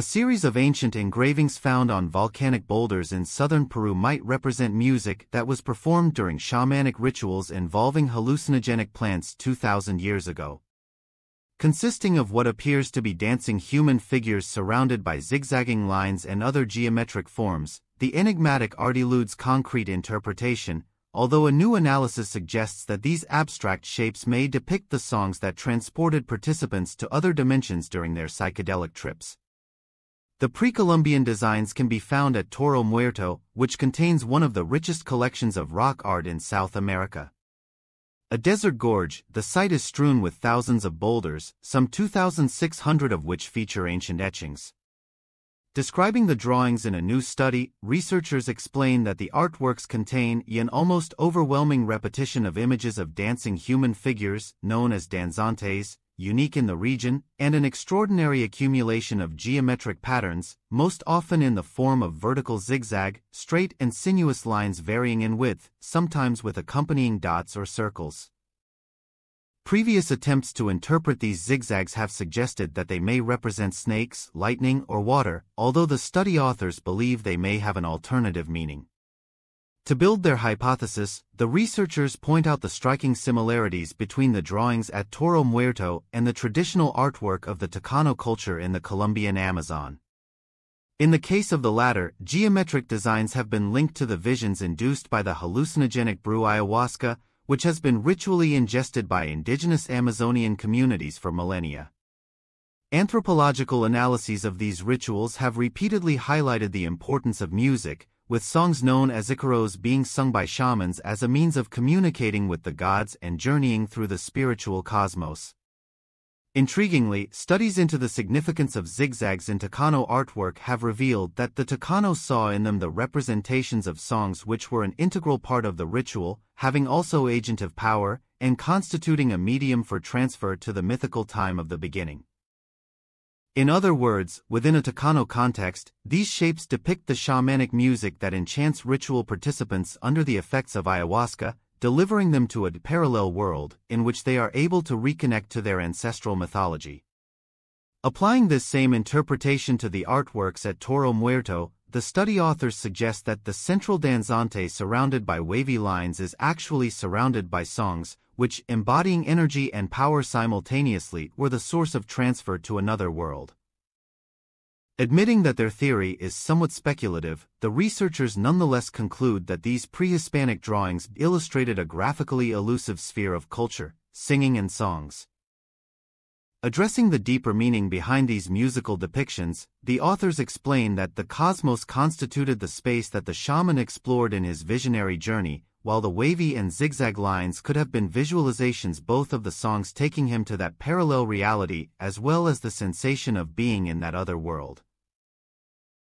A series of ancient engravings found on volcanic boulders in southern Peru might represent music that was performed during shamanic rituals involving hallucinogenic plants 2,000 years ago. Consisting of what appears to be dancing human figures surrounded by zigzagging lines and other geometric forms, the enigmatic art eludes concrete interpretation, although a new analysis suggests that these abstract shapes may depict the songs that transported participants to other dimensions during their psychedelic trips. The pre-Columbian designs can be found at Toro Muerto, which contains one of the richest collections of rock art in South America. A desert gorge, the site is strewn with thousands of boulders, some 2,600 of which feature ancient etchings. Describing the drawings in a new study, researchers explain that the artworks contain an almost overwhelming repetition of images of dancing human figures, known as danzantes, unique in the region, and an extraordinary accumulation of geometric patterns, most often in the form of vertical zigzag, straight and sinuous lines varying in width, sometimes with accompanying dots or circles. Previous attempts to interpret these zigzags have suggested that they may represent snakes, lightning, or water, although the study authors believe they may have an alternative meaning. To build their hypothesis, the researchers point out the striking similarities between the drawings at Toro Muerto and the traditional artwork of the Tukano culture in the Colombian Amazon. In the case of the latter, geometric designs have been linked to the visions induced by the hallucinogenic brew ayahuasca, which has been ritually ingested by indigenous Amazonian communities for millennia. Anthropological analyses of these rituals have repeatedly highlighted the importance of music, with songs known as Icaros being sung by shamans as a means of communicating with the gods and journeying through the spiritual cosmos. Intriguingly, studies into the significance of zigzags in Tukano artwork have revealed that the Tukano saw in them the representations of songs which were an integral part of the ritual, having also agentive power, and constituting a medium for transfer to the mythical time of the beginning. In other words, within a Tukano context, these shapes depict the shamanic music that enchants ritual participants under the effects of ayahuasca, delivering them to a parallel world in which they are able to reconnect to their ancestral mythology. Applying this same interpretation to the artworks at Toro Muerto, the study authors suggest that the central danzante surrounded by wavy lines is actually surrounded by songs, which, embodying energy and power simultaneously, were the source of transfer to another world. Admitting that their theory is somewhat speculative, the researchers nonetheless conclude that these pre-Hispanic drawings illustrated a graphically elusive sphere of culture, singing and songs. Addressing the deeper meaning behind these musical depictions, the authors explain that the cosmos constituted the space that the shaman explored in his visionary journey, while the wavy and zigzag lines could have been visualizations both of the songs taking him to that parallel reality as well as the sensation of being in that other world.